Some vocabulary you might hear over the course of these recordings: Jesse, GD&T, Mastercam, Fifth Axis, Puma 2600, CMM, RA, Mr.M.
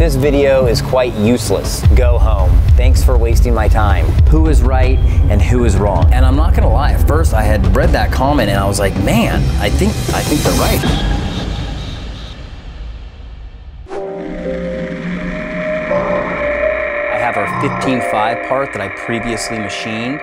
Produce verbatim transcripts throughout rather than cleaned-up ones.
This video is quite useless. Go home. Thanks for wasting my time. Who is right and who is wrong? And I'm not gonna lie, at first I had read that comment and I was like, man, I think, I think they're right. fifteen five part that I previously machined.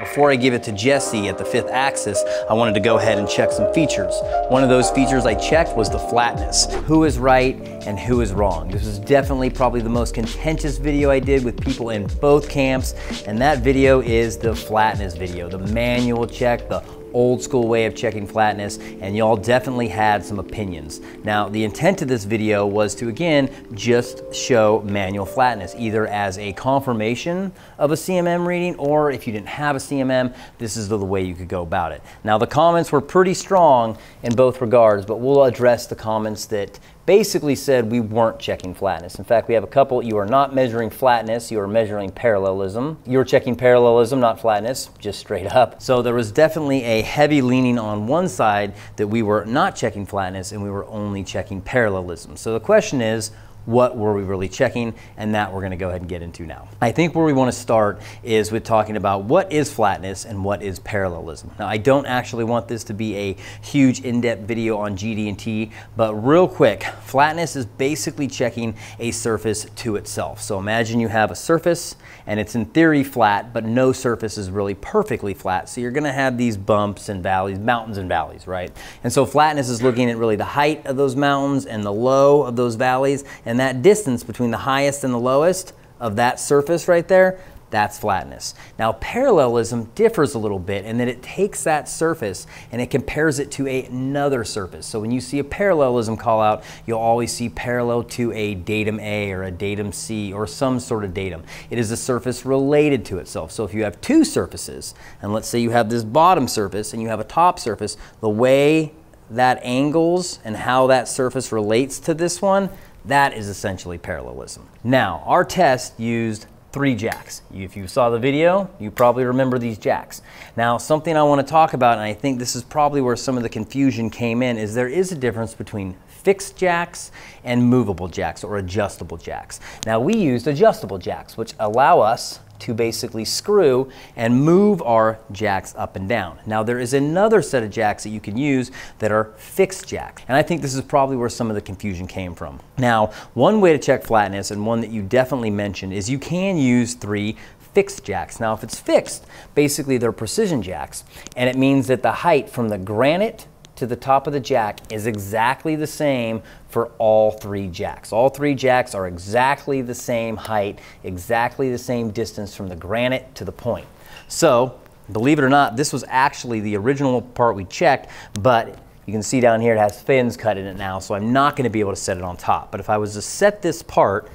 Before I give it to Jesse at the Fifth Axis, I wanted to go ahead and check some features. One of those features I checked was the flatness. Who is right and who is wrong? This is definitely probably the most contentious video I did with people in both camps, and that video is the flatness video, the manual check, the old school way of checking flatness, and y'all definitely had some opinions. Now, the intent of this video was to, again, just show manual flatness, either as a confirmation of a C M M reading, or if you didn't have a C M M, this is the way you could go about it. Now, the comments were pretty strong in both regards, but we'll address the comments that basically said we weren't checking flatness. In fact, we have a couple. You are not measuring flatness, you are measuring parallelism. You're checking parallelism, not flatness, just straight up. So there was definitely a heavy leaning on one side that we were not checking flatness and we were only checking parallelism. So the question is, what were we really checking? And that we're gonna go ahead and get into now. I think where we wanna start is with talking about what is flatness and what is parallelism. Now, I don't actually want this to be a huge in-depth video on G D and T, but real quick, flatness is basically checking a surface to itself. So imagine you have a surface and it's in theory flat, but no surface is really perfectly flat. So you're gonna have these bumps and valleys, mountains and valleys, right? And so flatness is looking at really the height of those mountains and the low of those valleys, and And that distance between the highest and the lowest of that surface right there, that's flatness. Now, parallelism differs a little bit in that it takes that surface and it compares it to a, another surface. So when you see a parallelism call out, you'll always see parallel to a datum A or a datum C or some sort of datum. It is a surface related to itself. So if you have two surfaces, and let's say you have this bottom surface and you have a top surface, the way that angles and how that surface relates to this one, that is essentially parallelism. Now, our test used three jacks. If you saw the video, you probably remember these jacks. Now, something I want to talk about, and I think this is probably where some of the confusion came in, is there is a difference between fixed jacks and movable jacks or adjustable jacks. Now, we used adjustable jacks, which allow us to basically screw and move our jacks up and down. Now, there is another set of jacks that you can use that are fixed jacks, and I think this is probably where some of the confusion came from. Now, one way to check flatness, and one that you definitely mentioned, is you can use three fixed jacks. Now, if it's fixed, basically they're precision jacks, and it means that the height from the granite to the top of the jack is exactly the same for all three jacks. All three jacks are exactly the same height, exactly the same distance from the granite to the point. So, believe it or not, this was actually the original part we checked, but you can see down here it has fins cut in it now, so I'm not gonna be able to set it on top. But if I was to set this part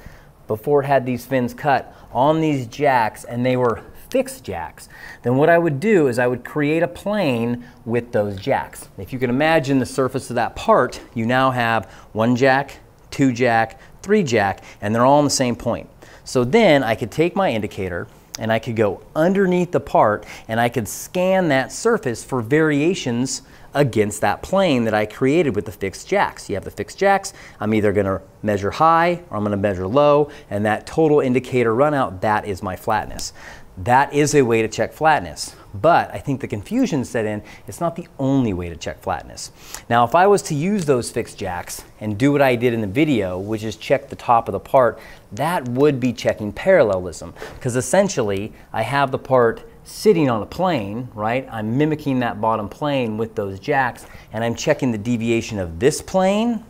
before it had these fins cut on these jacks and they were fixed jacks, then what I would do is I would create a plane with those jacks. If you can imagine the surface of that part, you now have one jack, two jack, three jack, and they're all on the same point. So then I could take my indicator and I could go underneath the part and I could scan that surface for variations against that plane that I created with the fixed jacks. You have the fixed jacks, I'm either gonna measure high or I'm gonna measure low, and that total indicator run out, that is my flatness. That is a way to check flatness, but I think the confusion set in, it's not the only way to check flatness. Now, if I was to use those fixed jacks and do what I did in the video, which is check the top of the part, that would be checking parallelism, because essentially I have the part sitting on a plane, right? I'm mimicking that bottom plane with those jacks, and I'm checking the deviation of this plane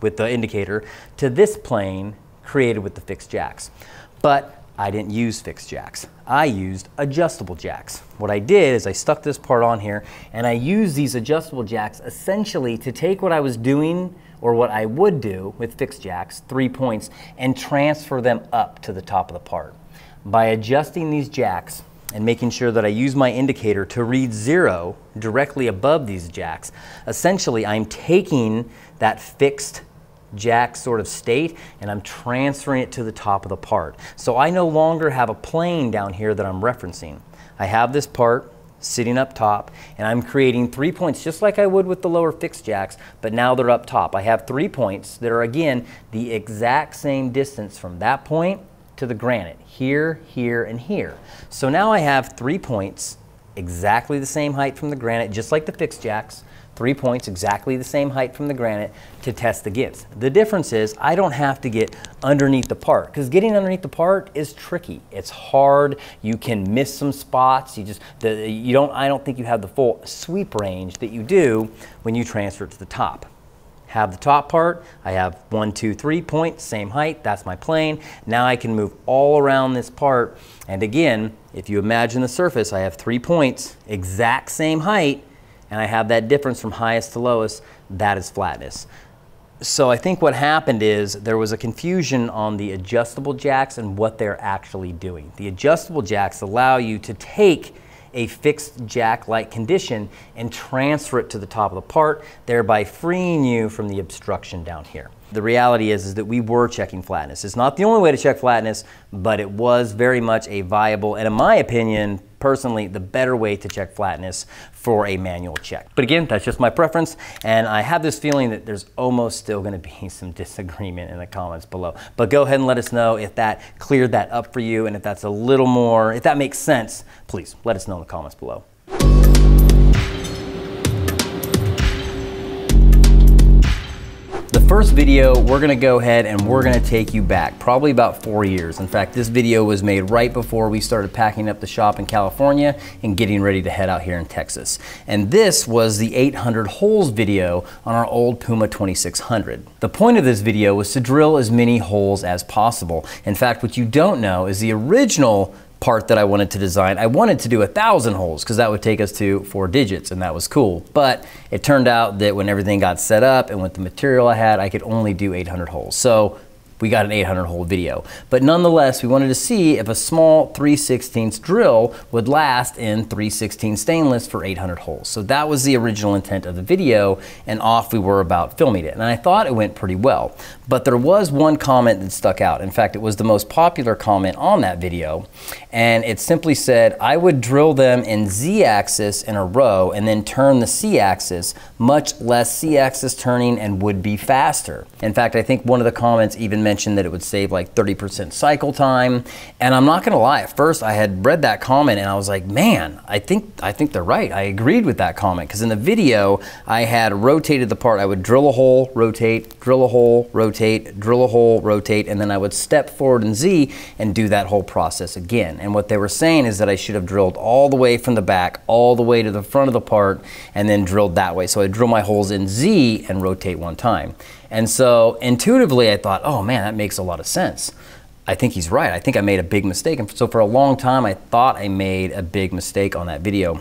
with the indicator to this plane created with the fixed jacks. But I didn't use fixed jacks. I used adjustable jacks. What I did is I stuck this part on here and I used these adjustable jacks essentially to take what I was doing, or what I would do with fixed jacks, three points, and transfer them up to the top of the part. By adjusting these jacks and making sure that I use my indicator to read zero directly above these jacks, essentially I'm taking that fixed jack sort of state and I'm transferring it to the top of the part. So I no longer have a plane down here that I'm referencing. I have this part sitting up top, and I'm creating three points just like I would with the lower fixed jacks, but now they're up top. I have three points that are, again, the exact same distance from that point to the granite, here, here, and here. So now I have three points exactly the same height from the granite, just like the fixed jacks, three points exactly the same height from the granite to test the gips. The difference is I don't have to get underneath the part, because getting underneath the part is tricky. It's hard. You can miss some spots. You just, the, you don't, I don't think you have the full sweep range that you do when you transfer it to the top. Have the top part, I have one, two, three points, same height, that's my plane. Now I can move all around this part. And again, if you imagine the surface, I have three points, exact same height, and I have that difference from highest to lowest, that is flatness. So I think what happened is there was a confusion on the adjustable jacks and what they're actually doing. The adjustable jacks allow you to take a fixed jack-like condition and transfer it to the top of the part, thereby freeing you from the obstruction down here. The reality is, is that we were checking flatness. It's not the only way to check flatness, but it was very much a viable, and in my opinion, personally, the better way to check flatness for a manual check. But again, that's just my preference, and I have this feeling that there's almost still gonna be some disagreement in the comments below. But go ahead and let us know if that cleared that up for you, and if that's a little more, if that makes sense, please let us know in the comments below. The first video, we're gonna go ahead and we're gonna take you back probably about four years. In fact, this video was made right before we started packing up the shop in California and getting ready to head out here in Texas. And this was the eight hundred holes video on our old Puma twenty-six hundred. The point of this video was to drill as many holes as possible. In fact, what you don't know is the original part that I wanted to design, I wanted to do a thousand holes because that would take us to four digits and that was cool. But it turned out that when everything got set up and with the material I had, I could only do eight hundred holes. So we got an eight hundred hole video. But nonetheless, we wanted to see if a small three sixteenths drill would last in three sixteenths stainless for eight hundred holes. So that was the original intent of the video, and off we were about filming it. And I thought it went pretty well. But there was one comment that stuck out. In fact, it was the most popular comment on that video. And it simply said, I would drill them in Z-axis in a row and then turn the C-axis, much less C-axis turning, and would be faster. In fact, I think one of the comments even mentioned that it would save like thirty percent cycle time. And I'm not gonna lie, at first I had read that comment and I was like, man, I think, I think they're right. I agreed with that comment, because in the video, I had rotated the part. I would drill a hole, rotate, drill a hole, rotate, drill a hole, rotate, and then I would step forward in Z and do that whole process again. And what they were saying is that I should have drilled all the way from the back, all the way to the front of the part, and then drilled that way. So I drill my holes in Z and rotate one time. And so intuitively I thought, oh man, that makes a lot of sense. I think he's right. I think I made a big mistake. And so for a long time, I thought I made a big mistake on that video.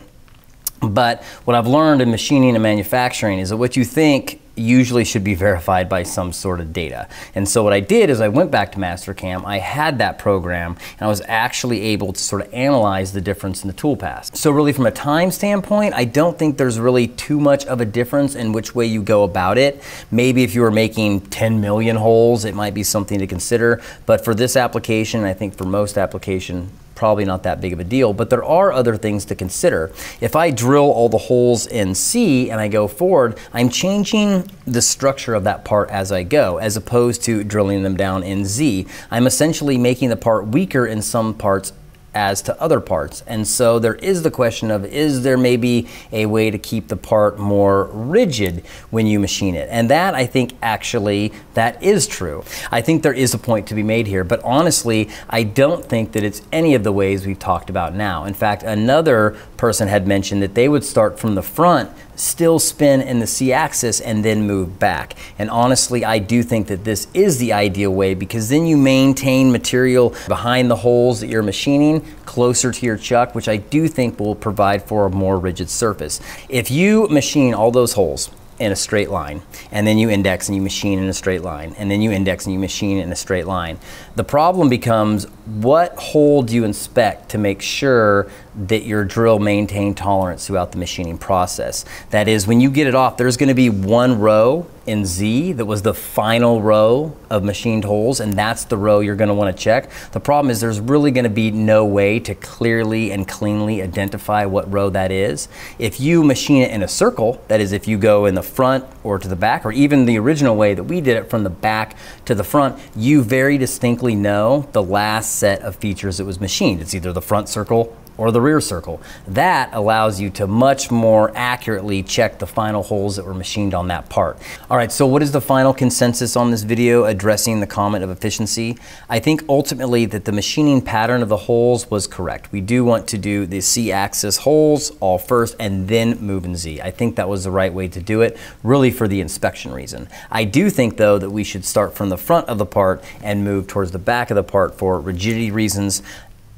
But what I've learned in machining and manufacturing is that what you think usually should be verified by some sort of data. And so what I did is I went back to Mastercam, I had that program, and I was actually able to sort of analyze the difference in the tool paths. So really from a time standpoint, I don't think there's really too much of a difference in which way you go about it. Maybe if you were making ten million holes, it might be something to consider. But for this application, I think for most application, probably not that big of a deal, but there are other things to consider. If I drill all the holes in C and I go forward, I'm changing the structure of that part as I go, as opposed to drilling them down in Z. I'm essentially making the part weaker in some parts as to other parts. And so there is the question of, is there maybe a way to keep the part more rigid when you machine it? And that, I think, actually, that is true. I think there is a point to be made here, but honestly, I don't think that it's any of the ways we've talked about now. In fact, another person had mentioned that they would start from the front, still spin in the C-axis, and then move back. And honestly, I do think that this is the ideal way, because then you maintain material behind the holes that you're machining closer to your chuck, which I do think will provide for a more rigid surface. If you machine all those holes in a straight line, and then you index and you machine in a straight line, and then you index and you machine in a straight line, the problem becomes, what hole do you inspect to make sure that your drill maintained tolerance throughout the machining process? That is, when you get it off, there's going to be one row in Z that was the final row of machined holes, and that's the row you're going to want to check. The problem is there's really going to be no way to clearly and cleanly identify what row that is. If you machine it in a circle, that is, if you go in the front or to the back, or even the original way that we did it from the back to the front, you very distinctly know the last set of features that was machined. It's either the front circle or the rear circle. That allows you to much more accurately check the final holes that were machined on that part. All right, so what is the final consensus on this video addressing the comment of efficiency? I think ultimately that the machining pattern of the holes was correct. We do want to do the C-axis holes all first and then move in Z. I think that was the right way to do it, really for the inspection reason. I do think though that we should start from the front of the part and move towards the back of the part for rigidity reasons.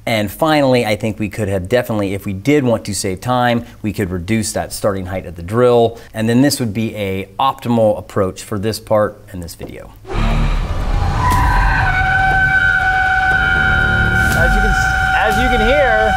And finally, I think we could have definitely, if we did want to save time, we could reduce that starting height of the drill. And then this would be an optimal approach for this part and this video. As you can, as you can hear,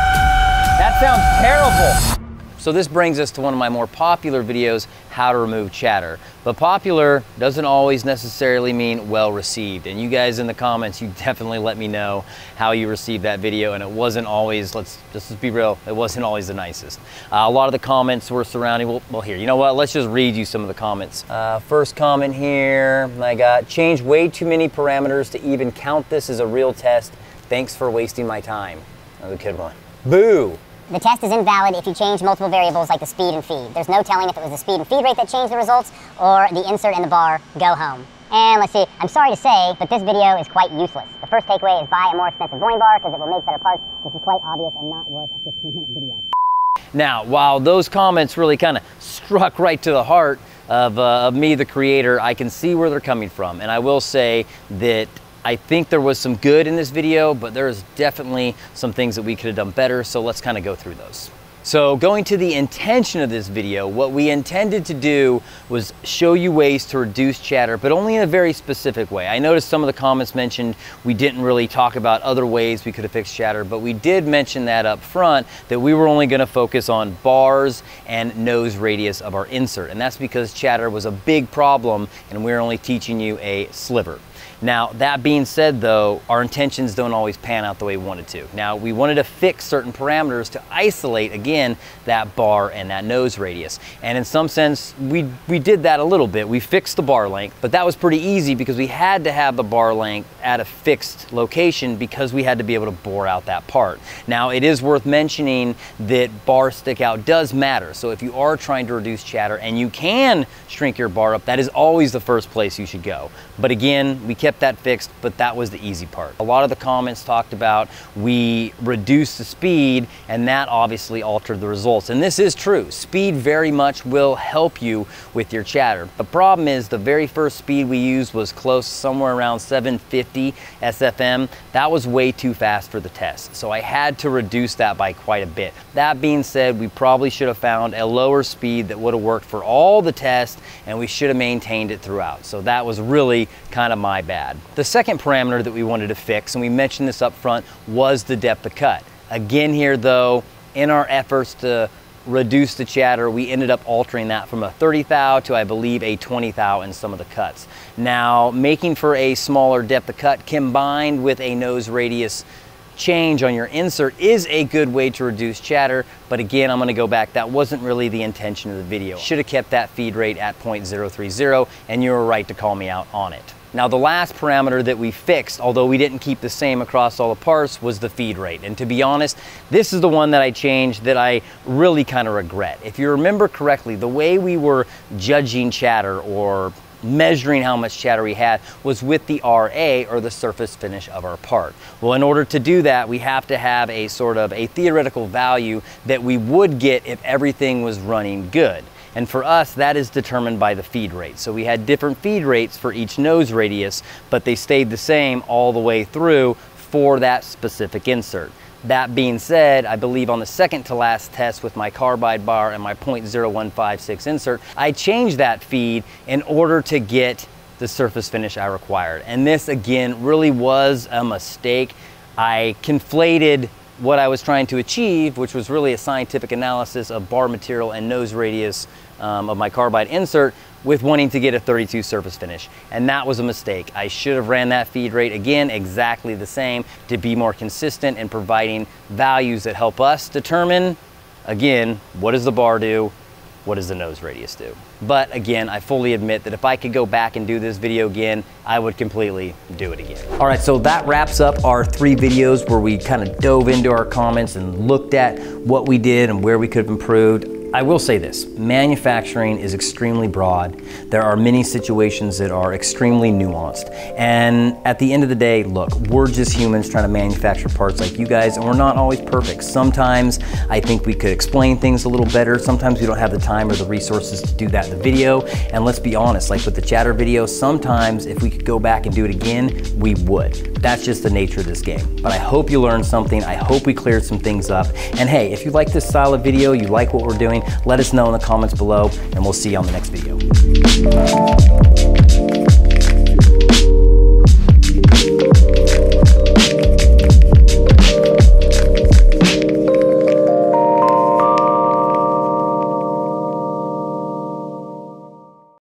that sounds terrible. So this brings us to one of my more popular videos, how to remove chatter. But popular doesn't always necessarily mean well received. And you guys in the comments, you definitely let me know how you received that video. And it wasn't always, let's just be real, it wasn't always the nicest. Uh, a lot of the comments were surrounding, well, well here, you know what? Let's just read you some of the comments. Uh, first comment here, I got, changed way too many parameters to even count this as a real test. Thanks for wasting my time. Another good one. Boo. The test is invalid if you change multiple variables like the speed and feed. There's no telling if it was the speed and feed rate that changed the results or the insert in the bar, go home. And let's see, I'm sorry to say, but this video is quite useless. The first takeaway is buy a more expensive boring bar because it will make better parts. This is quite obvious and not worth a fifteen minute video. Now, while those comments really kind of struck right to the heart of, uh, of me, the creator, I can see where they're coming from. And I will say that I think there was some good in this video, but there's definitely some things that we could have done better, so let's kind of go through those. So going to the intention of this video, what we intended to do was show you ways to reduce chatter, but only in a very specific way. I noticed some of the comments mentioned we didn't really talk about other ways we could have fixed chatter, but we did mention that up front that we were only going to focus on bars and nose radius of our insert. And that's because chatter was a big problem and we're only teaching you a sliver. Now, that being said though, our intentions don't always pan out the way we wanted to. Now, we wanted to fix certain parameters to isolate, again, that bar and that nose radius. And in some sense, we, we did that a little bit. We fixed the bar length, but that was pretty easy because we had to have the bar length at a fixed location because we had to be able to bore out that part. Now, it is worth mentioning that bar stick out does matter. So if you are trying to reduce chatter and you can shrink your bar up, that is always the first place you should go. But again, we kept that fixed, but that was the easy part. A lot of the comments talked about we reduced the speed and that obviously altered the results. And this is true. Speed very much will help you with your chatter. The problem is the very first speed we used was close, somewhere around seven fifty S F M. That was way too fast for the test. So I had to reduce that by quite a bit. That being said, we probably should have found a lower speed that would have worked for all the tests and we should have maintained it throughout. So that was really kind of my bad. The second parameter that we wanted to fix, and we mentioned this up front, was the depth of cut. Again here though, in our efforts to reduce the chatter, we ended up altering that from a thirty thou to, I believe, a twenty thou in some of the cuts. Now, making for a smaller depth of cut combined with a nose radius change on your insert is a good way to reduce chatter, but again, I'm going to go back, that wasn't really the intention of the video. Should have kept that feed rate at zero point zero three zero, and you were right to call me out on it. Now, the last parameter that we fixed, although we didn't keep the same across all the parts, was the feed rate. And to be honest, this is the one that I changed that I really kind of regret. If you remember correctly, the way we were judging chatter or measuring how much chatter we had was with the R A, or the surface finish of our part. Well, in order to do that, we have to have a sort of a theoretical value that we would get if everything was running good. And for us, that is determined by the feed rate. So we had different feed rates for each nose radius, but they stayed the same all the way through for that specific insert. That being said, I believe on the second to last test with my carbide bar and my zero point zero one five six insert, I changed that feed in order to get the surface finish I required. And this, again, really was a mistake. I conflated what I was trying to achieve, which was really a scientific analysis of bar material and nose radius um, of my carbide insert, with wanting to get a thirty-two surface finish. And that was a mistake. I should have ran that feed rate again exactly the same to be more consistent in providing values that help us determine, again, what does the bar do? What does the nose radius do? But again, I fully admit that if I could go back and do this video again, I would completely do it again. All right, so that wraps up our three videos where we kind of dove into our comments and looked at what we did and where we could have improved. I will say this, manufacturing is extremely broad. There are many situations that are extremely nuanced. And at the end of the day, look, we're just humans trying to manufacture parts like you guys, and we're not always perfect. Sometimes I think we could explain things a little better. Sometimes we don't have the time or the resources to do that in the video. And let's be honest, like with the chatter video, sometimes if we could go back and do it again, we would. That's just the nature of this game. But I hope you learned something. I hope we cleared some things up. And hey, if you like this style of video, you like what we're doing, let us know in the comments below, and we'll see you on the next video.